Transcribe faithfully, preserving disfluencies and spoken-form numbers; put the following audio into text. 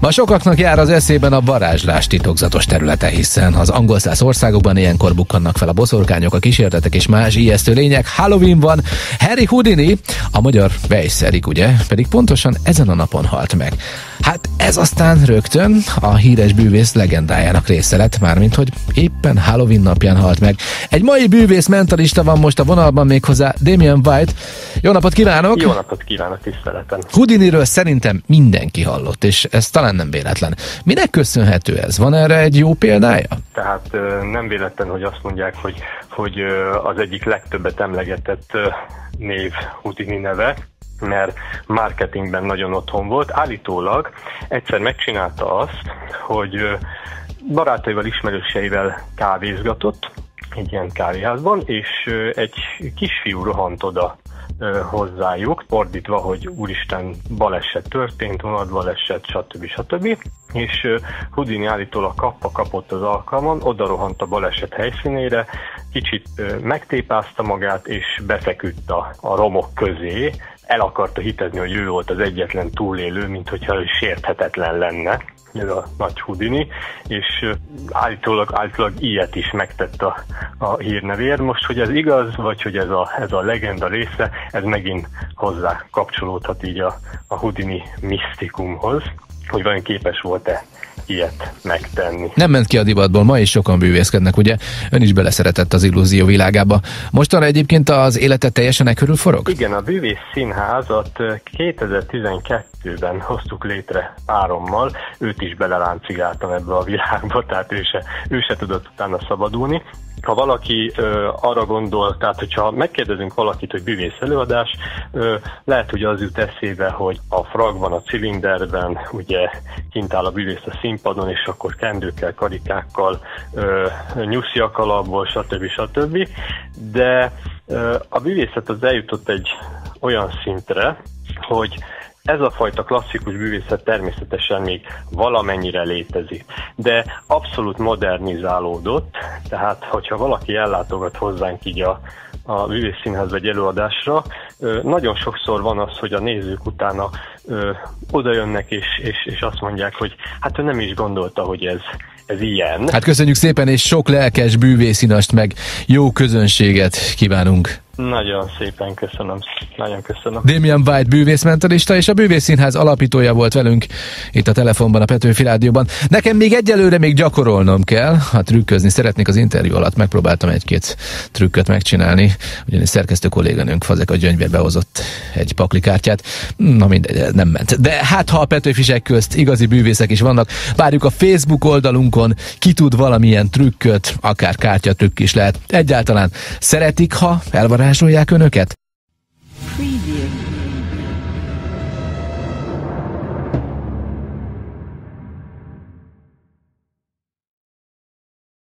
Ma sokaknak jár az eszében a varázslás titokzatos területe, hiszen az angolszász országokban ilyenkor bukkannak fel a boszorkányok, a kísérletek és más ijesztő lények. Halloween van, Harry Houdini, a magyar Bűvész, ugye, pedig pontosan ezen a napon halt meg. Hát ez aztán rögtön a híres bűvész legendájának része lett, mármint hogy éppen Halloween napján halt meg. Egy mai bűvész mentalista van most a vonalban, méghozzá Damien White. Jó napot kívánok! Jó napot kívánok, tiszteletem! Houdiniről szerintem mindenki hallott, és ez talán nem véletlen. Minek köszönhető ez? Van erre egy jó példája? Tehát nem véletlen, hogy azt mondják, hogy, hogy az egyik legtöbbet emlegetett név Houdini neve, mert marketingben nagyon otthon volt. Állítólag egyszer megcsinálta azt, hogy barátaival, ismerőseivel kávézgatott egy ilyen kávéházban, és egy kisfiú rohant oda hozzájuk, fordítva, hogy úristen, baleset történt, vonatbaleset, stb. stb. És Houdini állítólag kapva kapott az alkalmon, oda rohant a baleset helyszínére, kicsit megtépázta magát, és befeküdt a, a romok közé. El akarta hitezni, hogy ő volt az egyetlen túlélő, mint hogyha ő sérthetetlen lenne, ez a nagy Houdini, és állítólag, állítólag ilyet is megtett a, a hírnevéért. Most, hogy ez igaz, vagy hogy ez a, ez a legenda része, ez megint hozzá kapcsolódhat így a, a Houdini misztikumhoz, hogy vajon képes volt-e ilyet megtenni. Nem ment ki a divatból, ma is sokan bűvészkednek, ugye? Ön is beleszeretett az illúzió világába. Mostanra egyébként az élete teljesen e körül forog? Igen, a Bűvész Színházat kétezer-tizenkettőben hoztuk létre párommal, őt is beleláncigáltam ebbe a világba, tehát ő se, ő se tudott utána szabadulni. Ha valaki ö, arra gondol, tehát hogyha megkérdezünk valakit, hogy bűvész előadás, ö, lehet, hogy az jut eszébe, hogy a fragban, a cilinderben, ugye kint áll a bűvész a színpadon, és akkor kendőkkel, karikákkal, ö, nyusziak alapból, stb. stb. De ö, a bűvészet az eljutott egy olyan szintre, hogy ez a fajta klasszikus bűvészet természetesen még valamennyire létezik, de abszolút modernizálódott, tehát hogyha valaki ellátogat hozzánk így a, a Bűvész Színház vagy előadásra, nagyon sokszor van az, hogy a nézők utána ö, odajönnek és, és, és azt mondják, hogy hát ő nem is gondolta, hogy ez, ez ilyen. Hát köszönjük szépen, és sok lelkes bűvészinast meg jó közönséget kívánunk! Nagyon szépen köszönöm, nagyon köszönöm. Damien White bűvészmentalista és a Bűvész Színház alapítója volt velünk itt a telefonban, a Petőfi Rádióban. Nekem még egyelőre még gyakorolnom kell, ha trükközni szeretnék az interjú alatt. Megpróbáltam egy-két trükköt megcsinálni, ugyanis szerkesztő kolléganőnk Fazek a Gyöngybe behozott egy paklikártyát. Na mindegy, nem ment. De hát ha a petőfisek közt igazi bűvészek is vannak, várjuk a Facebook oldalunkon, ki tud valamilyen trükköt, akár kártyatrükk is lehet. Egyáltalán szeretik, ha elvarázsolják önöket?